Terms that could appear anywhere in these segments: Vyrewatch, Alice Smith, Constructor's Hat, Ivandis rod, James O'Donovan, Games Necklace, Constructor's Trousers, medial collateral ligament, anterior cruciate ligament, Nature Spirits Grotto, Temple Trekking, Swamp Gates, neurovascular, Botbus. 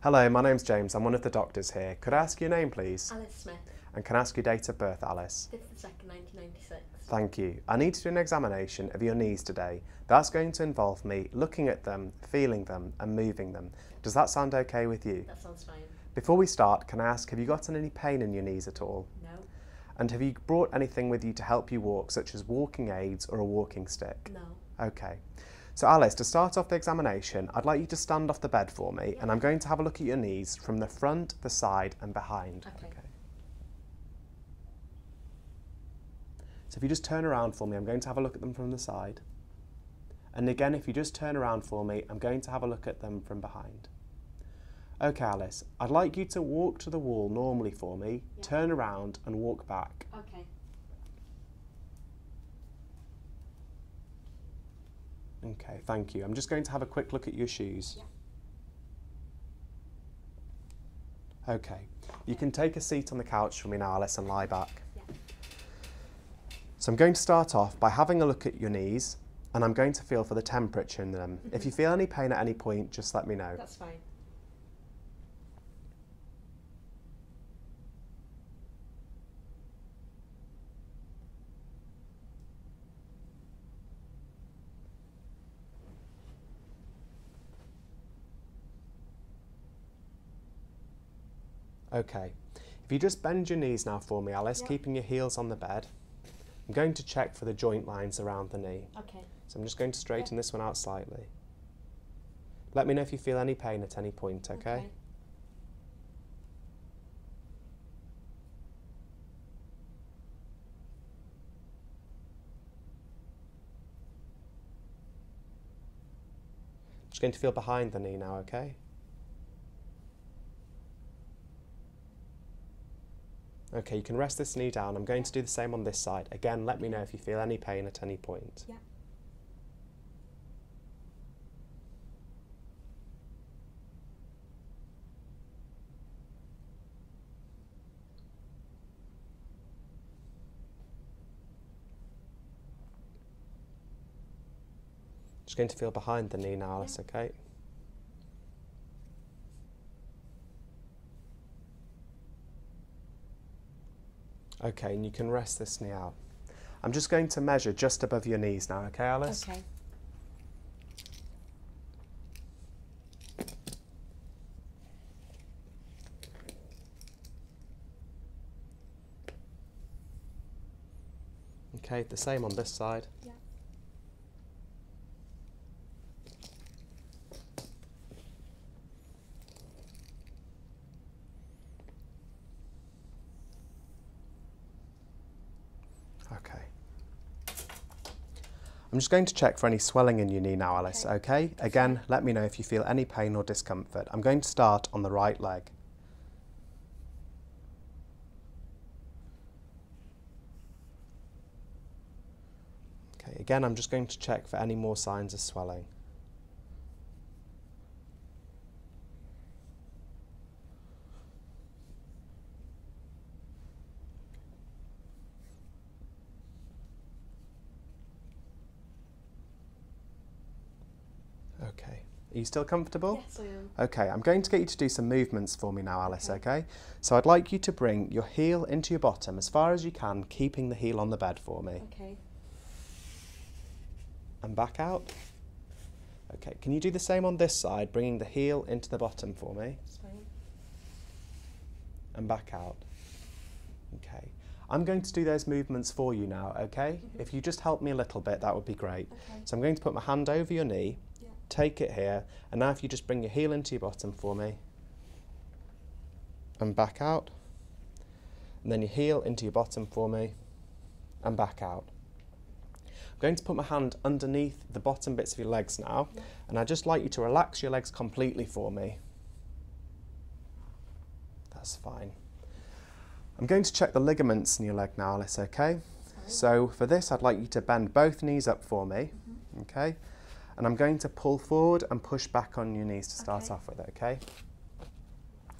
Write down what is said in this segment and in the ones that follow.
Hello, my name's James. I'm one of the doctors here. Could I ask your name, please? Alice Smith. And can I ask your date of birth, Alice? 5th of 2nd, 1996. Thank you. I need to do an examination of your knees today. That's going to involve me looking at them, feeling them and moving them. Does that sound okay with you? That sounds fine. Before we start, can I ask, have you got any pain in your knees at all? No. And have you brought anything with you to help you walk, such as walking aids or a walking stick? No. Okay. So Alice, to start off the examination, I'd like you to stand off the bed for me, and I'm going to have a look at your knees from the front, the side and behind. Okay. So if you just turn around for me, I'm going to have a look at them from the side. And again, if you just turn around for me, I'm going to have a look at them from behind. Okay, Alice, I'd like you to walk to the wall normally for me, turn around and walk back. Okay. Okay, thank you. I'm just going to have a quick look at your shoes. Yeah. Okay, you can take a seat on the couch for me now, Alice, and lie back. Yeah. So I'm going to start off by having a look at your knees, and I'm going to feel for the temperature in them. If you feel any pain at any point, just let me know. That's fine. Okay, if you just bend your knees now for me, Alice, keeping your heels on the bed, I'm going to check for the joint lines around the knee. Okay. So I'm just going to straighten this one out slightly. Let me know if you feel any pain at any point, okay? Okay. I'm just going to feel behind the knee now, okay? Okay, you can rest this knee down. I'm going to do the same on this side. Again, let me know if you feel any pain at any point. Yeah. Just going to feel behind the knee now, Alice, okay? Okay, and you can rest this knee out. I'm just going to measure just above your knees now, okay, Alice? Okay. Okay, the same on this side. Yeah. Okay. I'm just going to check for any swelling in your knee now, Alice, okay? Again, let me know if you feel any pain or discomfort. I'm going to start on the right leg. Okay, again, I'm just going to check for any more signs of swelling. Okay. Are you still comfortable? Yes, I am. Okay, I'm going to get you to do some movements for me now, Alice, okay? So I'd like you to bring your heel into your bottom as far as you can, keeping the heel on the bed for me. Okay. And back out. Okay, can you do the same on this side, bringing the heel into the bottom for me? That's fine. And back out. Okay. I'm going to do those movements for you now, okay? If you just help me a little bit, that would be great. Okay. So I'm going to put my hand over your knee, take it here, and now if you just bring your heel into your bottom for me and back out, and then your heel into your bottom for me and back out. I'm going to put my hand underneath the bottom bits of your legs now, and I'd just like you to relax your legs completely for me. That's fine. I'm going to check the ligaments in your leg now, Alice, okay? So for this I'd like you to bend both knees up for me, okay? And I'm going to pull forward and push back on your knees to start off with, okay?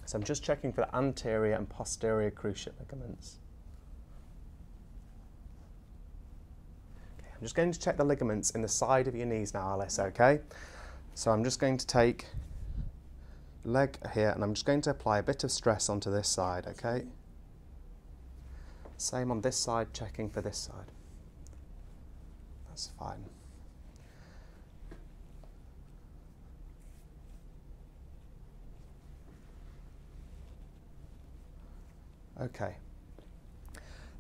So I'm just checking for the anterior and posterior cruciate ligaments. Okay, I'm just going to check the ligaments in the side of your knees now, Alice, okay? So I'm just going to take leg here and I'm just going to apply a bit of stress onto this side, okay? Same on this side, checking for this side. That's fine. Okay.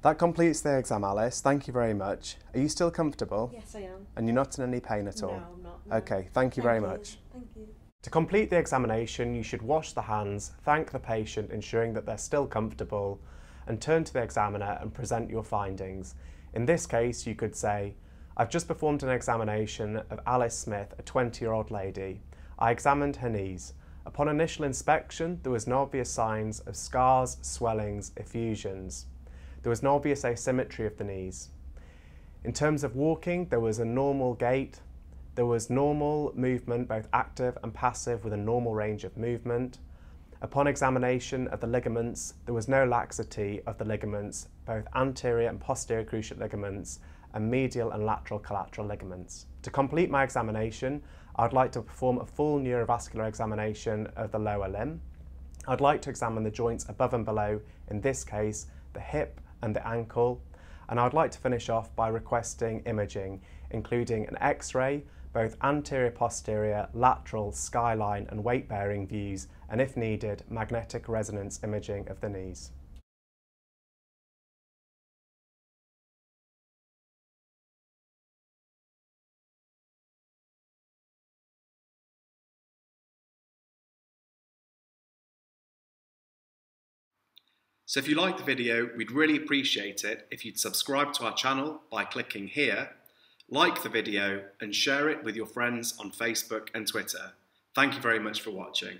That completes the exam, Alice. Thank you very much. Are you still comfortable? Yes, I am. And you're not in any pain at all? No, I'm not. No. Okay, thank you very much. Thank you. To complete the examination, you should wash the hands, thank the patient, ensuring that they're still comfortable, and turn to the examiner and present your findings. In this case, you could say, I've just performed an examination of Alice Smith, a 20-year-old lady. I examined her knees. Upon initial inspection, there was no obvious signs of scars, swellings, effusions. There was no obvious asymmetry of the knees. In terms of walking, there was a normal gait. There was normal movement, both active and passive, with a normal range of movement. Upon examination of the ligaments, there was no laxity of the ligaments, both anterior and posterior cruciate ligaments, and medial and lateral collateral ligaments. To complete my examination, I'd like to perform a full neurovascular examination of the lower limb. I'd like to examine the joints above and below, in this case, the hip and the ankle. And I'd like to finish off by requesting imaging, including an X-ray, both anterior, posterior, lateral, skyline and weight-bearing views, and if needed, magnetic resonance imaging of the knees. So if you liked the video, we'd really appreciate it if you'd subscribe to our channel by clicking here, like the video and share it with your friends on Facebook and Twitter. Thank you very much for watching.